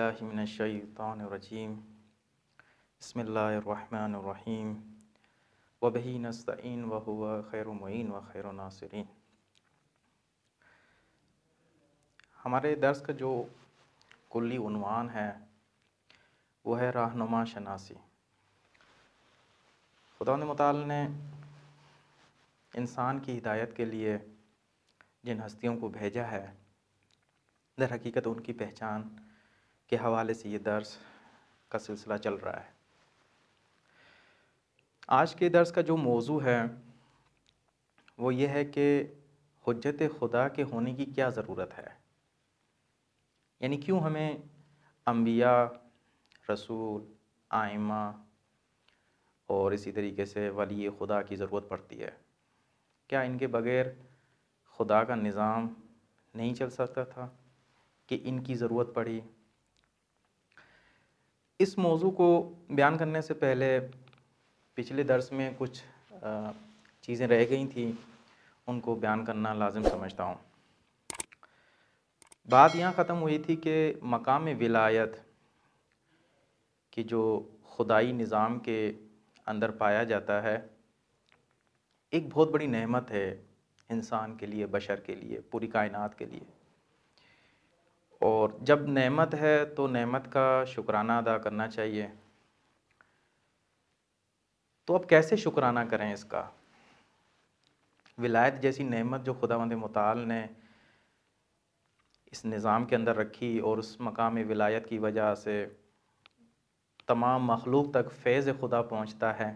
बिस्मिल्लाहि मिनश्शैतानिर्रजीम बिस्मिल्लाहिर्रहमानिर्रहीम व बिही नस्तईन व हुवा खैरुल मुईन व खैरुन नासिरीन। हमारे दर्स का जो कुल्ली उन्वान है वो है रहनुमा शनासी। खुदा मुताल ने इंसान की हिदायत के लिए जिन हस्तियों को भेजा है, दर हकीकत उनकी पहचान के हवाले से ये दर्स का सिलसिला चल रहा है। आज के दर्स का जो मौजू है वो ये है कि हुज्जत खुदा के होने की क्या ज़रूरत है, यानी क्यों हमें अंबिया, रसूल, आइमा और इसी तरीके से वली खुदा की ज़रूरत पड़ती है। क्या इनके बग़ैर खुदा का निज़ाम नहीं चल सकता था कि इनकी ज़रूरत पड़ी? इस मौजू को बयान करने से पहले पिछले दर्स में कुछ चीज़ें रह गई थी, उनको बयान करना लाजिम समझता हूँ। बात यहाँ ख़त्म हुई थी कि मकाम विलायत कि जो खुदाई निज़ाम के अंदर पाया जाता है, एक बहुत बड़ी नेमत है इंसान के लिए, बशर के लिए, पूरी कायनात के लिए। और जब नेमत है तो नेमत का शुक्राना अदा करना चाहिए। तो अब कैसे शुक्राना करें इसका? विलायत जैसी नेमत जो खुदावंद मुताल ने इस निज़ाम के अंदर रखी और उस मकाम विलायत की वजह से तमाम मखलूक तक फैज़ खुदा पहुँचता है।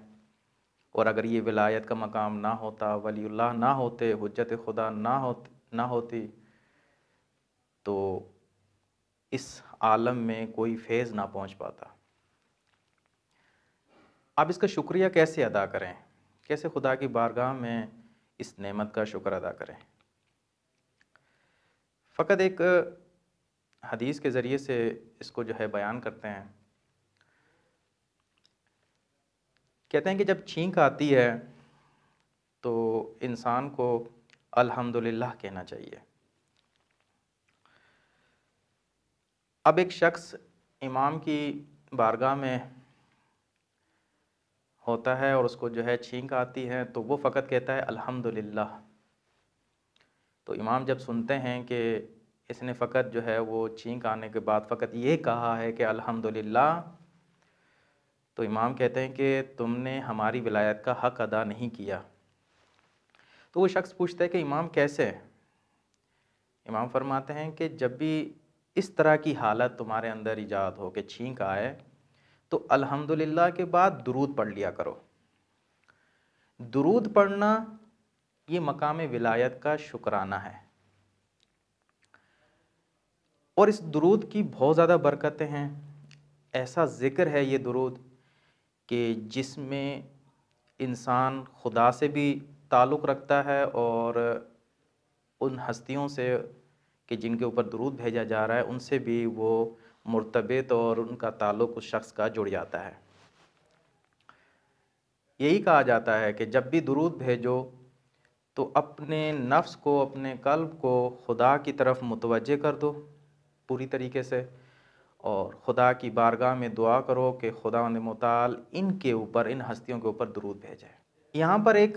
और अगर ये विलायत का मकाम ना होता, वलीउल्लाह ना होते, हुज्जत खुदा ना होती तो इस आलम में कोई फैज़ ना पहुँच पाता। अब इसका शुक्रिया कैसे अदा करें, कैसे खुदा की बारगाह में इस नेमत का शुक्र अदा करें? फ़कत एक हदीस के ज़रिए से इसको जो है बयान करते हैं। कहते हैं कि जब छींक आती है तो इंसान को अल्हम्दुलिल्लाह कहना चाहिए। अब एक शख्स इमाम की बारगाह में होता है और उसको जो है छींक आती है तो वो फ़कत कहता है अल्हम्दुलिल्लाह। तो इमाम जब सुनते हैं कि इसने फ़कत जो है वो छींक आने के बाद फ़कत ये कहा है कि अल्हम्दुलिल्लाह, तो इमाम कहते हैं कि तुमने हमारी विलायत का हक़ अदा नहीं किया। तो वो शख्स पूछता है कि इमाम कैसे? इमाम फरमाते हैं कि जब भी इस तरह की हालत तुम्हारे अंदर ईजाद हो कि छींक आए तो अल्हम्दुलिल्लाह के बाद दुरूद पढ़ लिया करो। दुरूद पढ़ना ये मकाम विलायत का शुक्राना है। और इस दुरूद की बहुत ज़्यादा बरकतें हैं। ऐसा ज़िक्र है ये दुरूद कि जिसमें इंसान खुदा से भी ताल्लुक़ रखता है और उन हस्तियों से कि जिनके ऊपर दुरूद भेजा जा रहा है उनसे भी वो मुर्तबत और उनका ताल्लुक़ उस शख्स का जुड़ जाता है। यही कहा जाता है कि जब भी दुरूद भेजो तो अपने नफ्स को, अपने कल्ब को खुदा की तरफ मुतवज्जे कर दो पूरी तरीके से और ख़ुदा की बारगाह में दुआ करो कि खुदा ने मुताल इनके ऊपर, इन हस्तियों के ऊपर दुरूद भेजे। यहाँ पर एक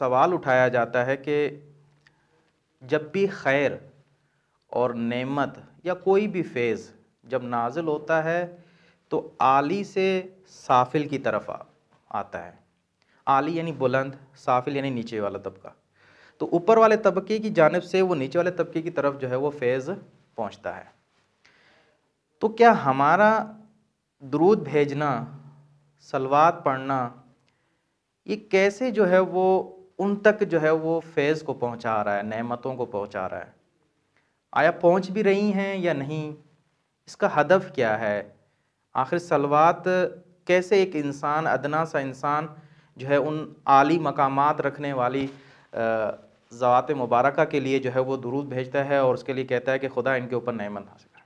सवाल उठाया जाता है कि जब भी खैर और नेमत या कोई भी फैज़ जब नाजिल होता है तो आली से साफिल की तरफ आता है। आली यानी बुलंद, साफिल यानी नीचे वाला तबका। तो ऊपर वाले तबके की जानिब से वो नीचे वाले तबके की तरफ जो है वो फैज़ पहुँचता है। तो क्या हमारा दुरूद भेजना, सलवात पढ़ना, ये कैसे जो है वो उन तक जो है वो फैज़ को पहुंचा रहा है, नेमतों को पहुंचा रहा है? आया पहुंच भी रही हैं या नहीं? इसका हदफ क्या है? आखिर सलवात कैसे एक इंसान, अदना सा इंसान जो है उन आली मकामात रखने वाली ज़वात मुबारका के लिए जो है वो दुरूद भेजता है और उसके लिए कहता है कि खुदा इनके ऊपर नेमत हासिल कर?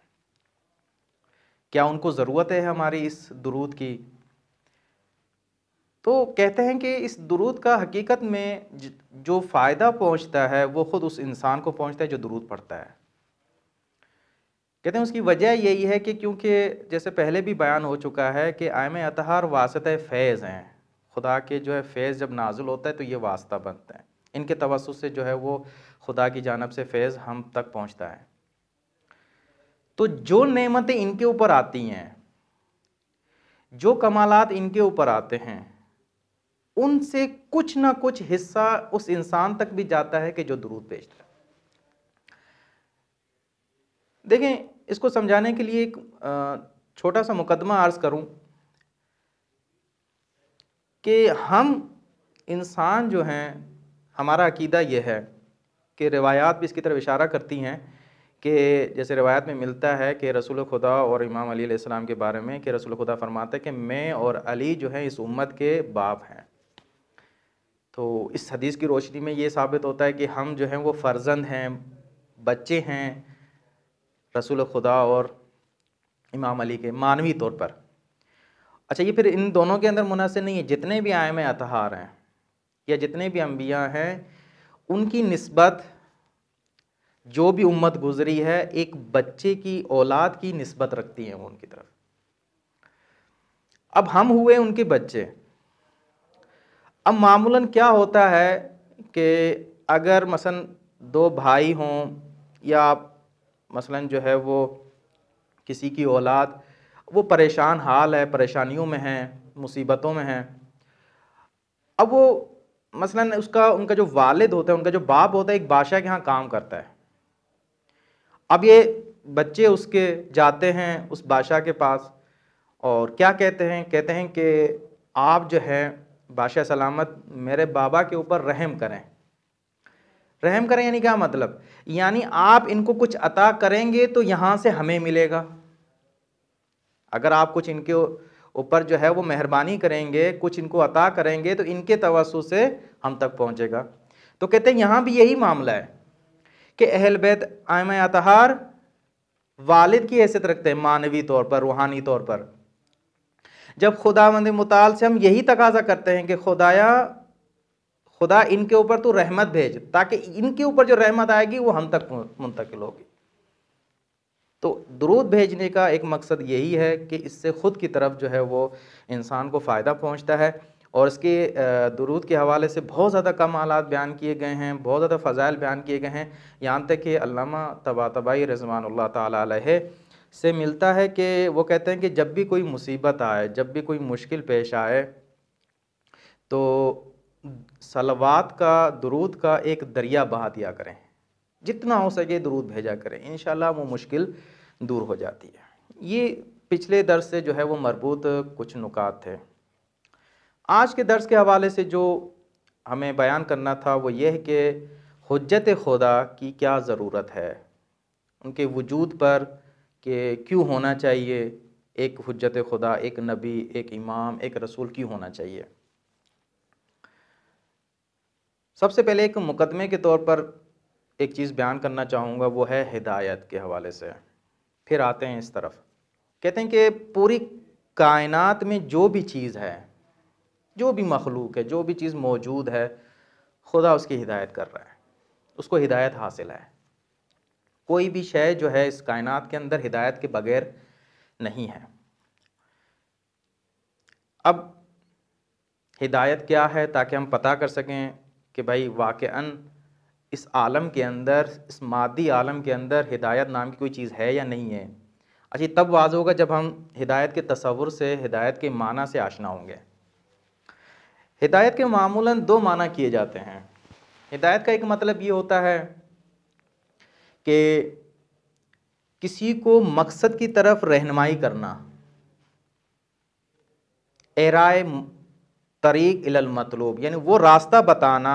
क्या उनको ज़रूरत है हमारी इस दुरूद की? तो कहते हैं कि इस दुरूद का हकीकत में जो फ़ायदा पहुंचता है वो ख़ुद उस इंसान को पहुंचता है जो दुरूद पढ़ता है। कहते हैं उसकी वजह यही है कि क्योंकि जैसे पहले भी बयान हो चुका है कि आयम अतहार वास्ते फैज़ हैं, खुदा के जो है फैज़ जब नाजुल होता है तो ये वास्ता बनते हैं, इनके तवसुस से जो है वो खुदा की जानिब से फैज़ हम तक पहुँचता है। तो जो नेमतें इनके ऊपर आती हैं, जो कमालात इनके ऊपर आते हैं, उनसे कुछ ना कुछ हिस्सा उस इंसान तक भी जाता है कि जो दुरूद भेजता है। देखें, इसको समझाने के लिए एक छोटा सा मुकदमा अर्ज़ करूं कि हम इंसान जो हैं, हमारा अकीदा यह है कि रिवायात भी इसकी तरफ इशारा करती हैं कि जैसे रिवायात में मिलता है कि रसूल खुदा और इमाम अली अलैहिस्सलाम के बारे में कि रसूल खुदा फरमाते हैं कि मैं और अली जो है इस उम्मत के बाप हैं। तो इस हदीस की रोशनी में ये साबित होता है कि हम जो हैं वो फ़र्जंद हैं, बच्चे हैं रसूल खुदा और इमाम अली के मानवी तौर पर। अच्छा, ये फिर इन दोनों के अंदर मुनासिब नहीं है। जितने भी आयम अतहार हैं या जितने भी अम्बिया हैं, उनकी निस्बत जो भी उम्मत गुजरी है एक बच्चे की औलाद की निस्बत रखती है वो उनकी तरफ। अब हम हुए उनके बच्चे। अब मामूलन क्या होता है कि अगर मसलन दो भाई हों या मसलन जो है वो किसी की औलाद वो परेशान हाल है, परेशानियों में है, मुसीबतों में है, अब वो मसलन उसका उनका जो वालिद होता है, उनका जो बाप होता है, एक बादशाह के यहाँ काम करता है। अब ये बच्चे उसके जाते हैं उस बादशाह के पास और क्या कहते हैं, कहते हैं कि आप जो है बादशाह सलामत मेरे बाबा के ऊपर रहम करें। रहम करें यानी क्या मतलब? यानी आप इनको कुछ अता करेंगे तो यहाँ से हमें मिलेगा। अगर आप कुछ इनके ऊपर जो है वो मेहरबानी करेंगे, कुछ इनको अता करेंगे तो इनके तवसुस से हम तक पहुँचेगा। तो कहते हैं यहाँ भी यही मामला है कि अहल बैत आयम अतहार वालिद की हैसियत रखते हैं मानवी तौर पर, रूहानी तौर पर। जब खुदावंद मुताल से हम यही तकाजा करते हैं कि खुदाया खुदा इनके ऊपर तो रहमत भेज, ताकि इनके ऊपर जो रहमत आएगी वो हम तक मुंतकिल होगी। तो दुरूद भेजने का एक मकसद यही है कि इससे खुद की तरफ जो है वो इंसान को फ़ायदा पहुंचता है। और इसके दुरूद के हवाले से बहुत ज़्यादा कमालात बयान किए गए हैं, बहुत ज़्यादा फ़ज़ाइल बयान किए गए हैं। यहाँ तक कि अल्लामा तबातबाई रज़वानुल्लाह ताला अलैहि से मिलता है कि वो कहते हैं कि जब भी कोई मुसीबत आए, जब भी कोई मुश्किल पेश आए, तो सलवात का, दुरूद का एक दरिया बहा दिया करें, जितना हो सके दुरूद भेजा करें, इंशाल्लाह वो मुश्किल दूर हो जाती है। ये पिछले दर्स से जो है वो मरबूत कुछ नुकात थे। आज के दर्स के हवाले से जो हमें बयान करना था वो ये है कि हुज्जत खुदा की क्या ज़रूरत है, उनके वजूद पर कि क्यों होना चाहिए एक हुज्जत खुदा, एक नबी, एक इमाम, एक रसूल क्यों होना चाहिए। सबसे पहले एक मुकदमे के तौर पर एक चीज़ बयान करना चाहूँगा, वो है हिदायत के हवाले से। फिर आते हैं इस तरफ। कहते हैं कि पूरी कायनात में जो भी चीज़ है, जो भी मखलूक है, जो भी चीज़ मौजूद है, खुदा उसकी हिदायत कर रहा है, उसको हिदायत हासिल है। कोई भी शय जो है इस कायनात के अंदर हिदायत के बगैर नहीं है। अब हिदायत क्या है ताकि हम पता कर सकें कि भाई वाक़अन इस आलम के अंदर, इस मादी आलम के अंदर हिदायत नाम की कोई चीज़ है या नहीं है। अच्छा, तब वाज होगा जब हम हिदायत के तसव्वुर से, हिदायत के माना से आशना होंगे। हिदायत के मामूलन दो माना किए जाते हैं। हिदायत का एक मतलब ये होता है कि किसी को मकसद की तरफ रहनुमाई करना, एराए तरीक़ इलल मतलूब, यानी वो रास्ता बताना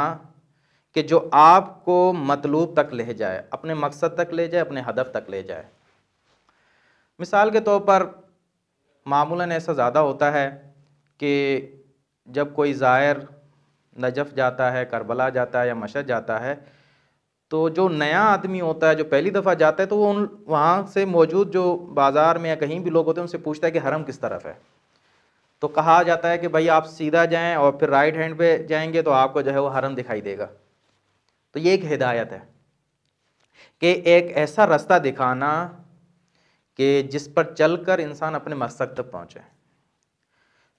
कि जो आपको मतलूब तक ले जाए, अपने मकसद तक ले जाए, अपने हदफ तक ले जाए। मिसाल के तौर पर मामूलन ऐसा ज़्यादा होता है कि जब कोई ज़ायर नजफ़ जाता है, करबला जाता है या मशहद जाता है, तो जो नया आदमी होता है, जो पहली दफ़ा जाता है, तो वो उन वहाँ से मौजूद जो बाज़ार में या कहीं भी लोग होते हैं उनसे पूछता है कि हरम किस तरफ है। तो कहा जाता है कि भाई आप सीधा जाएं और फिर राइट हैंड पे जाएंगे तो आपको जो है वो हरम दिखाई देगा। तो ये एक हिदायत है कि एक ऐसा रास्ता दिखाना कि जिस पर चलकर इंसान अपने मकसद तक पहुँचे।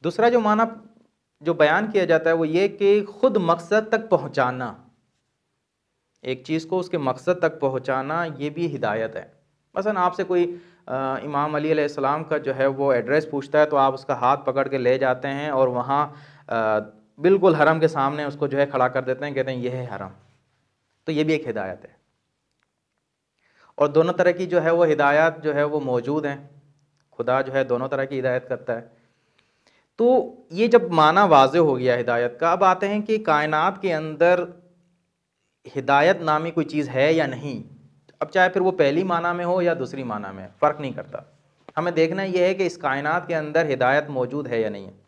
दूसरा जो माना जो बयान किया जाता है वो ये कि खुद मकसद तक पहुँचाना, एक चीज़ को उसके मकसद तक पहुँचाना, ये भी हिदायत है। मसलन आपसे कोई इमाम अली अलैहिस्सलाम का जो है वो एड्रेस पूछता है तो आप उसका हाथ पकड़ के ले जाते हैं और वहाँ बिल्कुल हरम के सामने उसको जो है खड़ा कर देते हैं, कहते हैं यह है हरम, तो ये भी एक हिदायत है। और दोनों तरह की जो है वो हिदायत जो है वो मौजूद हैं, खुदा जो है दोनों तरह की हिदायत करता है। तो ये जब माना वाज़े हो गया हिदायत का, अब आते हैं कि कायनात के अंदर हिदायत नामी कोई चीज़ है या नहीं। अब चाहे फिर वो पहली माना में हो या दूसरी माना में, फ़र्क नहीं करता, हमें देखना यह है कि इस कायनात के अंदर हिदायत मौजूद है या नहीं है।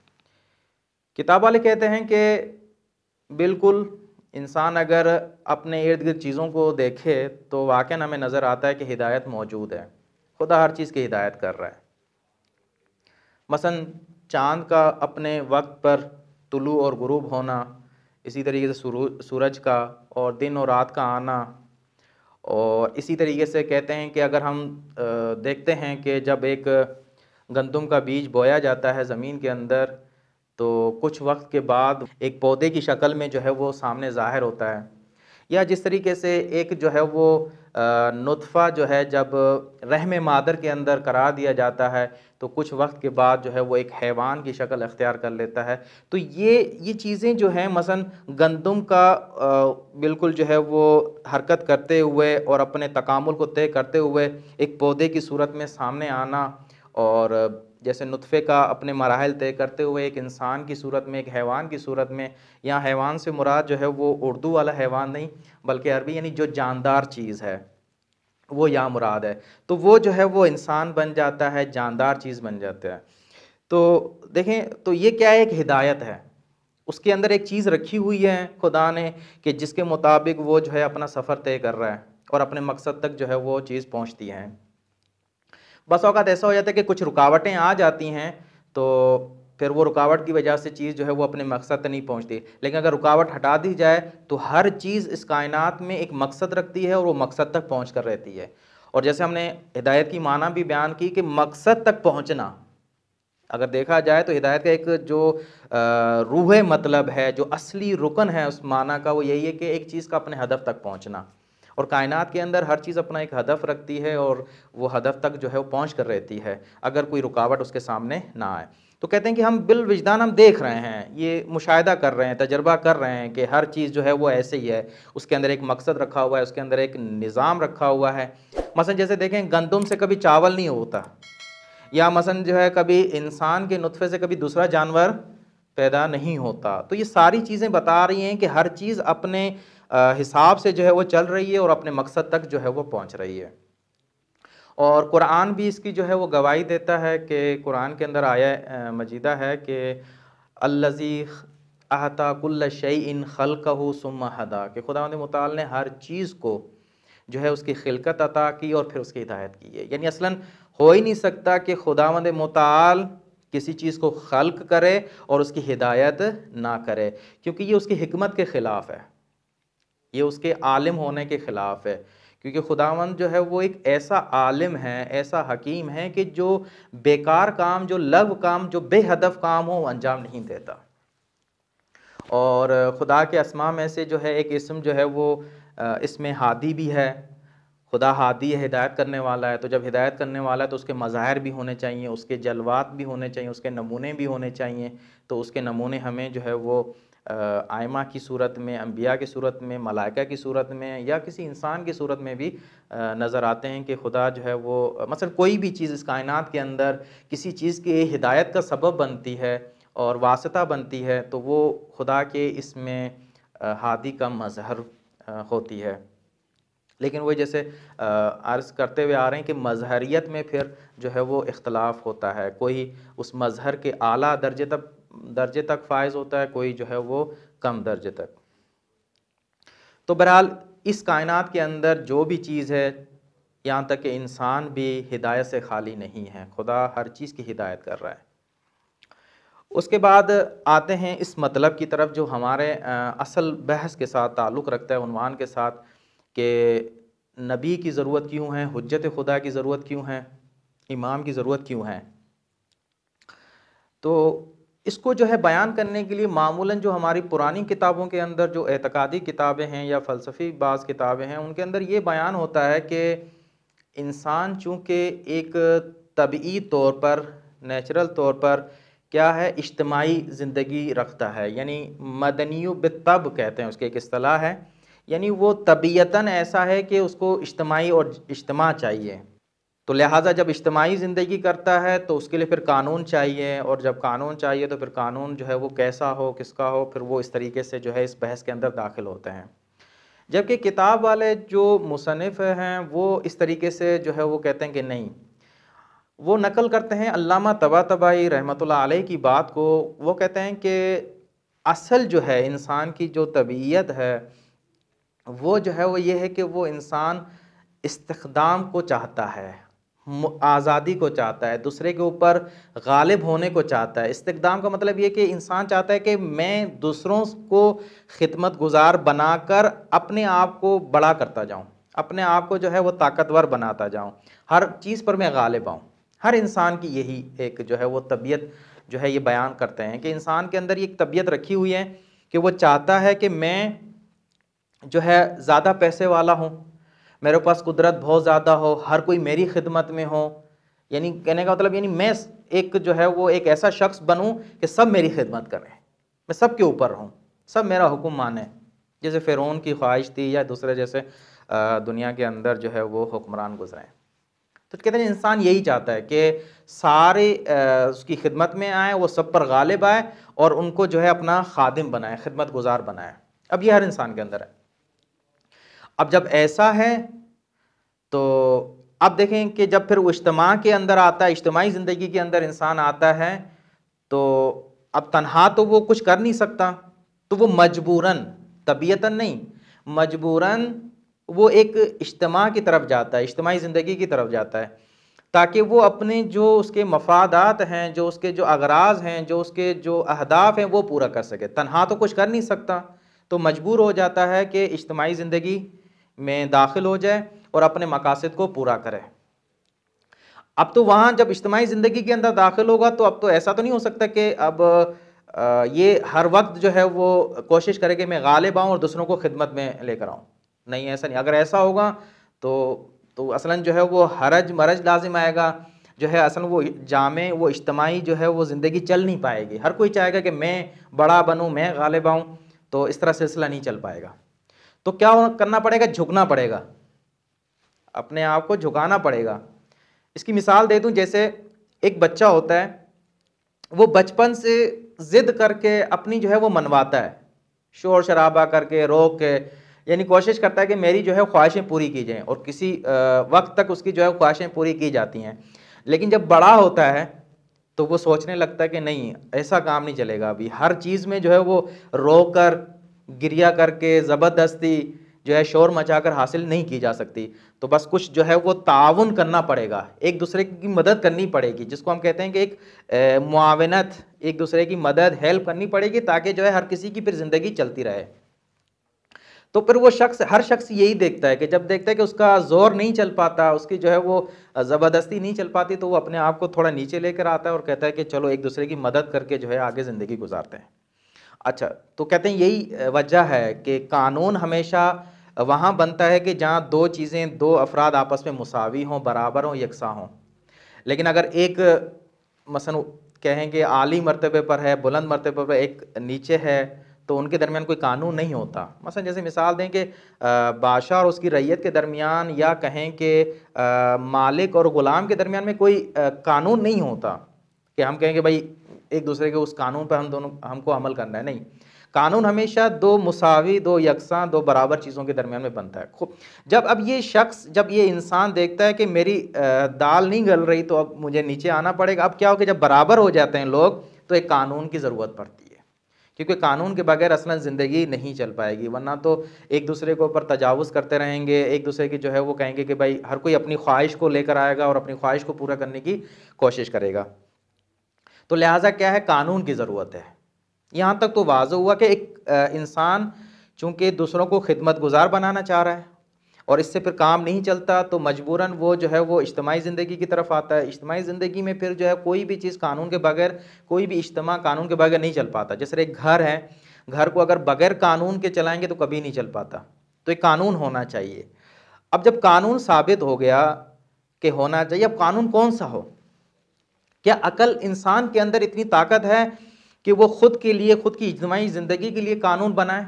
किताब वाले कहते हैं कि बिल्कुल इंसान अगर अपने इर्द गिर्द चीज़ों को देखे तो वाकई हमें नज़र आता है कि हिदायत मौजूद है, खुदा हर चीज़ की हिदायत कर रहा है। मसलन चाँद का अपने वक्त पर तुलू और गुरूब होना, इसी तरीके से सूरज का और दिन और रात का आना, और इसी तरीके से कहते हैं कि अगर हम देखते हैं कि जब एक गंदम का बीज बोया जाता है ज़मीन के अंदर तो कुछ वक्त के बाद एक पौधे की शक्ल में जो है वो सामने ज़ाहिर होता है, या जिस तरीके से एक जो है वो नुतफ़ा जो है जब रहम मादर के अंदर करार दिया जाता है तो कुछ वक्त के बाद जो है वो एक हैवान की शक्ल अख्तियार कर लेता है। तो ये चीज़ें जो हैं, मसलन गंदम का बिल्कुल जो है वो हरकत करते हुए और अपने तकामुल को तय करते हुए एक पौधे की सूरत में सामने आना, और जैसे नुतफ़े का अपने मराहल तय करते हुए एक इंसान की सूरत में, एक हैवान की सूरत में। यहाँ हैवान से मुराद जो है वो उर्दू वाला हैवान नहीं बल्कि अरबी यानी जो जानदार चीज़ है वो यहाँ मुराद है। तो वो जो है वो इंसान बन जाता है, जानदार चीज़ बन जाता है। तो देखें तो ये क्या है, एक हिदायत है, उसके अंदर एक चीज़ रखी हुई है खुदा ने कि जिसके मुताबिक वो जो है अपना सफ़र तय कर रहा है और अपने मकसद तक जो है वो चीज़ पहुँचती है। बस औक़ात ऐसा हो जाता है कि कुछ रुकावटें आ जाती हैं तो फिर वो रुकावट की वजह से चीज़ जो है वो अपने मकसद तक नहीं पहुंचती, लेकिन अगर रुकावट हटा दी जाए तो हर चीज़ इस कायनात में एक मकसद रखती है और वो मकसद तक पहुंच कर रहती है। और जैसे हमने हिदायत की माना भी बयान की कि मकसद तक पहुंचना, अगर देखा जाए तो हिदायत का एक जो रूह मतलब है, जो असली रुकन है उस माना का, वो यही है कि एक चीज़ का अपने हदफ तक पहुँचना। और कायनात के अंदर हर चीज़ अपना एक हदफ रखती है और वो हदफ तक जो है वो पहुँच कर रहती है, अगर कोई रुकावट उसके सामने ना आए। तो कहते हैं कि हम बिल विजदान हम देख रहे हैं, ये मुशाहिदा कर रहे हैं, तजर्बा कर रहे हैं कि हर चीज़ जो है वो ऐसे ही है, उसके अंदर एक मकसद रखा हुआ है, उसके अंदर एक निज़ाम रखा हुआ है। मसलन जैसे देखें गंदम से कभी चावल नहीं होता, या मसलन जो है कभी इंसान के नुतफ़े से कभी दूसरा जानवर पैदा नहीं होता। तो ये सारी चीज़ें बता रही हैं कि हर चीज़ अपने हिसाब से जो है वो चल रही है और अपने मकसद तक जो है वो पहुंच रही है। और कुरान भी इसकी जो है वो गवाही देता है कि कुरान के अंदर आया मजीदा है कि अल्लज़ी अता कुल्ल शैइन खल्कहु सुम्मा हदा, कि खुदा मुताल ने हर चीज़ को जो है उसकी खिलकत अता की और फिर उसकी हिदायत की है। यानी असलन हो ही नहीं सकता कि खुदा मुताल किसी चीज़ को खल्क करे और उसकी हिदायत ना करे, क्योंकि ये उसकी हिकमत के ख़िलाफ़ है, ये उसके आलिम होने के ख़िलाफ़ है। क्योंकि खुदावंद जो है वो एक ऐसा आलिम है, ऐसा हकीम है कि जो बेकार काम, जो लव काम, जो बेहदफ काम हो, अंजाम नहीं देता। और खुदा के अस्मा में से जो है एक इसम जो है वो इसमें हादी भी है, खुदा हादी है, हिदायत करने वाला है। तो जब हिदायत करने वाला है तो उसके मज़ाहिर भी होने चाहिए, उसके जलवात भी होने चाहिए, उसके नमूने भी होने चाहिए। तो उसके नमूने हमें जो है वो आयमा की सूरत में, अंबिया की सूरत में, मलाइका की सूरत में या किसी इंसान की सूरत में भी नज़र आते हैं कि खुदा जो है वो मसलन कोई भी चीज़ इस कायनात के अंदर किसी चीज़ के हिदायत का सबब बनती है और वास्ता बनती है तो वो खुदा के इसमें हादी का मज़हर होती है। लेकिन वो जैसे अर्ज़ करते हुए आ रहे हैं कि मज़हरियत में फिर जो है वो इख्तलाफ़ होता है, कोई उस मज़हर के आला दर्जे तक फायज़ होता है, कोई जो है वो कम दर्जे तक। तो बहरहाल इस कायनात के अंदर जो भी चीज़ है, यहाँ तक कि इंसान भी हिदायत से खाली नहीं है, खुदा हर चीज़ की हिदायत कर रहा है। उसके बाद आते हैं इस मतलब की तरफ जो हमारे असल बहस के साथ ताल्लुक़ रखता है, उन्वान के साथ, कि नबी की ज़रूरत क्यों है, हुज्जत खुदा की ज़रूरत क्यों है। इमाम की ज़रूरत क्यों है। तो इसको जो है बयान करने के लिए मामूलन जो हमारी पुरानी किताबों के अंदर जो एतकादी किताबें हैं या फ़लसफ़ी बाज़ किताबें हैं उनके अंदर ये बयान होता है कि इंसान चूँकि एक तबई तौर पर नेचुरल तौर पर क्या है इज्तमाही ज़िंदगी रखता है, यानी मदनियु बित्तब कहते हैं उसके एक असलाह है, यानी वो तबीयतन ऐसा है कि उसको इज्तमाही और इज्तमा चाहिए। तो लिहाजा जब इज्तमाही ज़िंदगी करता है तो उसके लिए फिर कानून चाहिए, और जब कानून चाहिए तो फिर कानून जो है वो कैसा हो किसका हो, फिर वो इस तरीके से जो है इस बहस के अंदर दाखिल होते हैं। जबकि किताब वाले जो मुसन्निफ़ हैं वो इस तरीके से जो है वो कहते हैं कि नहीं, वो नकल करते हैं अल्लामा तबातबाई रहमतुल्लाह अलैह की बात को। वो कहते हैं कि असल जो है इंसान की जो तबीयत है वो जो है वो ये है कि वो इंसान इस्तिखदाम को चाहता है, आज़ादी को चाहता है, दूसरे के ऊपर गालिब होने को चाहता है। इस्तिखदाम का मतलब ये कि इंसान चाहता है कि मैं दूसरों को खिदमत गुजार बनाकर अपने आप को बड़ा करता जाऊं, अपने आप को जो है वो ताकतवर बनाता जाऊं, हर चीज़ पर मैं गालिब आऊं। हर इंसान की यही एक जो है वो तबीयत जो है ये बयान करते हैं कि इंसान के अंदर ये एक तबीयत रखी हुई है कि वो चाहता है कि मैं जो है ज़्यादा पैसे वाला हूँ, मेरे पास कुदरत बहुत ज़्यादा हो, हर कोई मेरी खिदमत में हो। यानी कहने का मतलब यानी मैं एक जो है वो एक ऐसा शख्स बनूं कि सब मेरी खिदमत करें, मैं सब के ऊपर रहूं, सब मेरा हुक्म माने, जैसे फ़िरौन की ख्वाहिश थी या दूसरे जैसे दुनिया के अंदर जो है वो हुक्मरान गुजरें। तो कहते हैं इंसान यही चाहता है कि सारे उसकी खिदमत में आए, वो सब पर गालिब आए और उनको जो है अपना खादिम बनाए, खिदमत गुजार बनाए। अब ये हर इंसान के अंदर है। अब जब ऐसा है तो अब देखें कि जब फिर वो इज्तमा के अंदर आता है, इज्तमाही ज़िंदगी के अंदर इंसान आता है, तो अब तन्हा तो वो कुछ कर नहीं सकता, तो वो मजबूरन, तबीयतन नहीं, मजबूरन वो एक इज्तमा की तरफ जाता है, इज्तमाही ज़िंदगी की तरफ जाता है, ताकि वो अपने जो उसके मफादात हैं, जो उसके जो अगराज हैं, जो उसके जो अहदाफ हैं वो पूरा कर सके। तन्हा तो कुछ कर नहीं सकता, तो मजबूर हो जाता है कि इज्तमाही ज़िंदगी में दाखिल हो जाए और अपने मकासद को पूरा करे। अब तो वहाँ जब इज्तमाही ज़िंदगी के अंदर दाखिल होगा तो अब तो ऐसा तो नहीं हो सकता कि अब ये हर वक्त जो है वो कोशिश करे कि मैं गालिब आऊँ और दूसरों को खिदमत में लेकर आऊँ। नहीं, ऐसा नहीं। अगर ऐसा होगा तो असलन जो है वो हरज मरज लाजिम आएगा, जो है असल वो जामे वो इज्तमाही जो है वो ज़िंदगी चल नहीं पाएगी। हर कोई चाहेगा कि मैं बड़ा बनूँ, मैं गालिब आऊँ, तो इस तरह सिलसिला नहीं चल पाएगा। तो क्या करना पड़ेगा? झुकना पड़ेगा, अपने आप को झुकाना पड़ेगा। इसकी मिसाल दे दूं, जैसे एक बच्चा होता है, वो बचपन से ज़िद करके अपनी जो है वो मनवाता है, शोर शराबा करके, रोक के, यानी कोशिश करता है कि मेरी जो है ख्वाहिशें पूरी की जाएं, और किसी वक्त तक उसकी जो है ख्वाहिशें पूरी की जाती हैं। लेकिन जब बड़ा होता है तो वो सोचने लगता है कि नहीं, ऐसा काम नहीं चलेगा, अभी हर चीज़ में जो है वो रोक कर, गिरिया करके, ज़बरदस्ती जो है शोर मचाकर हासिल नहीं की जा सकती। तो बस कुछ जो है वो ताउन करना पड़ेगा, एक दूसरे की मदद करनी पड़ेगी, जिसको हम कहते हैं कि एक मुआवनत, एक दूसरे की मदद, हेल्प करनी पड़ेगी, ताकि जो है हर किसी की फिर ज़िंदगी चलती रहे। तो फिर वो शख्स, हर शख्स यही देखता है कि जब देखता है कि उसका ज़ोर नहीं चल पाता, उसकी जो है वो ज़बरदस्ती नहीं चल पाती, तो वो अपने आप को थोड़ा नीचे लेकर आता है और कहता है कि चलो एक दूसरे की मदद करके जो है आगे ज़िंदगी गुजारते हैं। अच्छा, तो कहते हैं यही वजह है कि कानून हमेशा वहाँ बनता है कि जहाँ दो चीज़ें, दो अफराद आपस में मुसावी हों, बराबर हों, यकसा हों। लेकिन अगर एक मसलन कहें कि आली मरतबे पर है, बुलंद मरतबे पर, एक नीचे है, तो उनके दरमियान कोई कानून नहीं होता। मसलन जैसे मिसाल दें कि बादशाह और उसकी रैयत के दरमियान, या कहें कि मालिक और ग़ुलाम के दरमियान में कोई कानून नहीं होता कि हम कहें कि भाई एक दूसरे के उस कानून पर हम दोनों, हमको अमल करना है। नहीं, कानून हमेशा दो मुसावी, दो यकसा, दो बराबर चीज़ों के दरमियान में बनता है। खूब, जब अब ये शख्स, जब ये इंसान देखता है कि मेरी दाल नहीं गल रही तो अब मुझे नीचे आना पड़ेगा। अब क्या हो कि जब बराबर हो जाते हैं लोग तो एक कानून की ज़रूरत पड़ती है, क्योंकि कानून के बगैर असलन ज़िंदगी नहीं चल पाएगी, वरना तो एक दूसरे के ऊपर तजावुज़ करते रहेंगे, एक दूसरे की जो है वो कहेंगे कि भाई हर कोई अपनी ख्वाहिश को लेकर आएगा और अपनी ख्वाहिश को पूरा करने की कोशिश करेगा। तो लिहाजा क्या है, कानून की ज़रूरत है। यहाँ तक तो वाज़ हुआ कि एक इंसान चूँकि दूसरों को खिदमत गुजार बनाना चाह रहा है और इससे फिर काम नहीं चलता तो मजबूरन वो जो है वो इज्तमाही ज़िंदगी की तरफ आता है। इज्तमाही ज़िंदगी में फिर जो है कोई भी चीज़ कानून के बगैर, कोई भी इज्तमा कानून के बगैर नहीं चल पाता। जैसे एक घर है, घर को अगर बगैर कानून के चलाएँगे तो कभी नहीं चल पाता, तो एक कानून होना चाहिए। अब जब कानून साबित हो गया कि होना चाहिए, अब कानून कौन सा हो? क्या अकल इंसान के अंदर इतनी ताकत है कि वो खुद के लिए, खुद की इज्तमाही ज़िंदगी के लिए कानून बनाए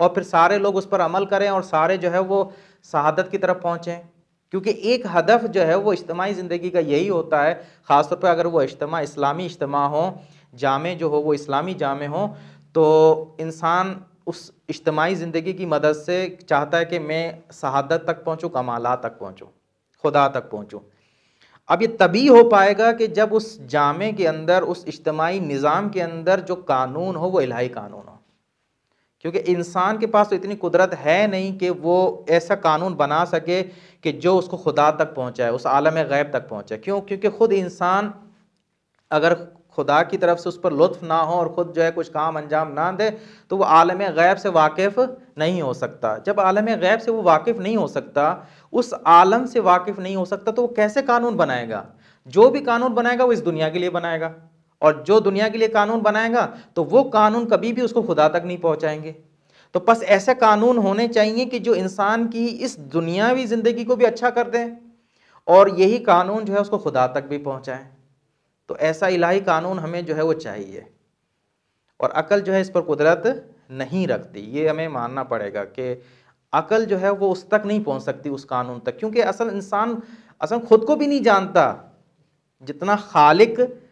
और फिर सारे लोग उस पर अमल करें और सारे जो है वो शहादत की तरफ पहुँचें? क्योंकि एक हदफ जो है वो इज्तमाही ज़िंदगी का यही होता है, ख़ासतौर पर अगर वो इज्तमा इस्लामी इज्तमा हो, जामे जो हो वो इस्लामी जामे हो, तो इंसान उस इज्तमाही ज़िंदगी की मदद से चाहता है कि मैं शहादत तक पहुँचूँ, कमाला तक पहुँचूँ, खुदा तक पहुँचूँ। अब ये तभी हो पाएगा कि जब उस जामे के अंदर, उस इज्तमाही निज़ाम के अंदर जो कानून हो वो इलाही कानून हो, क्योंकि इंसान के पास तो इतनी कुदरत है नहीं कि वो ऐसा कानून बना सके कि जो उसको खुदा तक पहुँचाए, उस आलम गैब तक पहुँचाए। क्यों? क्योंकि ख़ुद इंसान अगर खुदा की तरफ से उस पर लुत्फ़ ना हो और ख़ुद जो है कुछ काम अंजाम ना दे तो वो आलम गैब से वाकिफ़ नहीं हो सकता। जब आलम गैब से वो वाकिफ़ नहीं हो सकता, उस आलम से वाकिफ़ नहीं हो सकता, तो वो कैसे कानून बनाएगा? जो भी कानून बनाएगा वो इस दुनिया के लिए बनाएगा, और जो दुनिया के लिए कानून बनाएगा तो वो कानून कभी भी उसको खुदा तक नहीं पहुँचाएंगे। तो बस ऐसे कानून होने चाहिए कि जो इंसान की इस दुनियावी ज़िंदगी को भी अच्छा कर दें और यही कानून जो है उसको खुदा तक भी पहुँचाएँ। तो ऐसा इलाही कानून हमें जो है वो चाहिए, और अकल जो है इस पर कुदरत नहीं रखती। ये हमें मानना पड़ेगा कि अकल जो है वो उस तक नहीं पहुंच सकती, उस कानून तक, क्योंकि असल इंसान असल ख़ुद को भी नहीं जानता जितना खालिक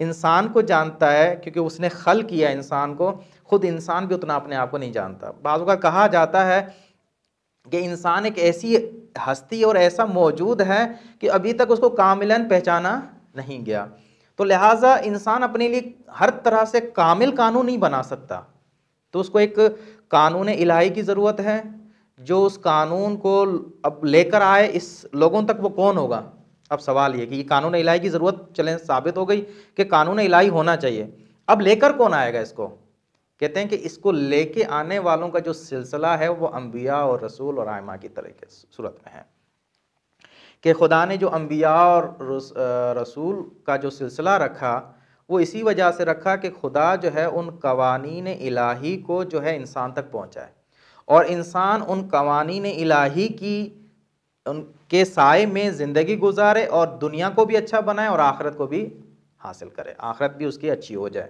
इंसान को जानता है, क्योंकि उसने खल किया इंसान को। ख़ुद इंसान भी उतना अपने आप को नहीं जानता। बाज़ों का कहा जाता है कि इंसान एक ऐसी हस्ती और ऐसा मौजूद है कि अभी तक उसको कामिलन पहचाना नहीं गया। तो लिहाजा इंसान अपने लिए हर तरह से कामिल कानून नहीं बना सकता, तो उसको एक कानून इलाही की ज़रूरत है जो उस कानून को अब लेकर आए इस लोगों तक। वो कौन होगा? अब सवाल ये कि ये कानून इलाही की ज़रूरत चलें साबित हो गई कि कानून इलाही होना चाहिए, अब लेकर कौन आएगा इसको? कहते हैं कि इसको लेके आने वालों का जो सिलसिला है वो अम्बिया और रसूल और आइमा की तरह के सूरत में है, कि खुदा ने जो अम्बिया और रसूल का जो सिलसिला रखा वो इसी वजह से रखा कि खुदा जो है उन कवानीन इलाही को जो है इंसान तक पहुँचाए, और इंसान उन कवानीन इलाही की उनके साए में ज़िंदगी गुजारे और दुनिया को भी अच्छा बनाए और आखिरत को भी हासिल करे, आखिरत भी उसकी अच्छी हो जाए।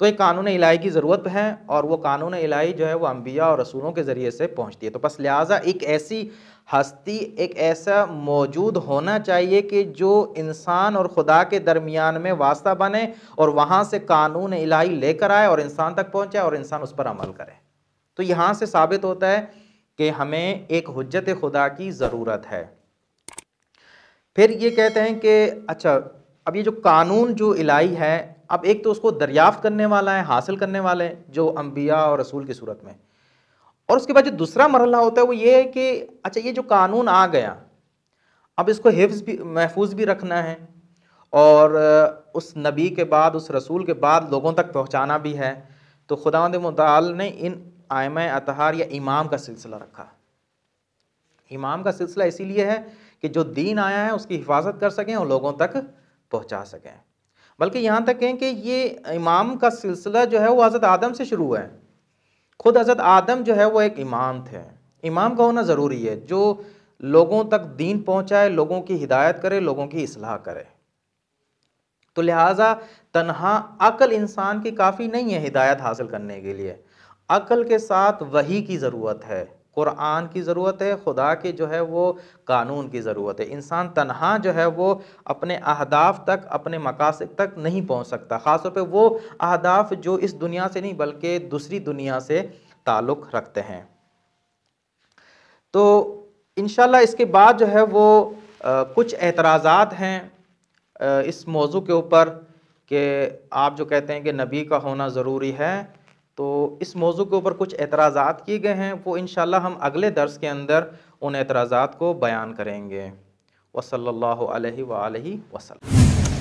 तो एक कानून इलाही की ज़रूरत है, और वो कानून इलाही जो है वो अम्बिया और रसूलों के ज़रिए से पहुँचती है। तो बस लिहाजा एक ऐसी हस्ती, एक ऐसा मौजूद होना चाहिए कि जो इंसान और खुदा के दरमियान में वास्ता बने और वहाँ से कानून इलाही लेकर आए और इंसान तक पहुँचे और इंसान उस पर अमल करे। तो यहाँ से साबित होता है कि हमें एक हुज्जत खुदा की ज़रूरत है। फिर ये कहते हैं कि अच्छा, अब ये जो कानून जो इलाही है, अब एक तो उसको दरियाफ़्त करने वाला है, हासिल करने वाले हैं जो अम्बिया और रसूल की सूरत में, और उसके बाद जो दूसरा मरहला होता है वो ये है कि अच्छा ये जो कानून आ गया अब इसको हिफ्ज़ भी, महफूज भी रखना है, और उस नबी के बाद, उस रसूल के बाद लोगों तक पहुँचाना भी है। तो खुदावंद मुताल ने इन आइमा अतहार या इमाम का सिलसिला रखा। इमाम का सिलसिला इसीलिए है कि जो दीन आया है उसकी हिफाजत कर सकें और लोगों तक पहुँचा सकें। बल्कि यहाँ तक कहें कि ये इमाम का सिलसिला जो है वो हज़रत आदम से शुरू हुआ है। खुद हज़रत आदम जो है वो एक इमाम थे। इमाम का होना ज़रूरी है जो लोगों तक दीन पहुँचाए, लोगों की हिदायत करे, लोगों की इस्लाह करे। तो लिहाजा तन्हा अकल इंसान की काफ़ी नहीं है हिदायत हासिल करने के लिए, अकल के साथ वही की ज़रूरत है, क़ुरान की ज़रूरत है, खुदा के जो है वो कानून की ज़रूरत है। इंसान तन्हा जो है वो अपने अहदाफ़ तक, अपने मकासद तक नहीं पहुंच सकता, ख़ासतौर पे वो अहदाफ़ जो इस दुनिया से नहीं बल्कि दूसरी दुनिया से ताल्लुक़ रखते हैं। तो इंशाल्लाह इसके बाद जो है वो कुछ एतराज़ात हैं इस मौजू के ऊपर कि आप जो कहते हैं कि नबी का होना ज़रूरी है, तो इस मौजू के ऊपर कुछ एतराज़ात किए गए हैं, वो इंशाल्लाह हम अगले दर्स के अंदर उन एतराज़ात को बयान करेंगे। वसल्लल्लाहु अलैहि व आलिहि वसल्लम।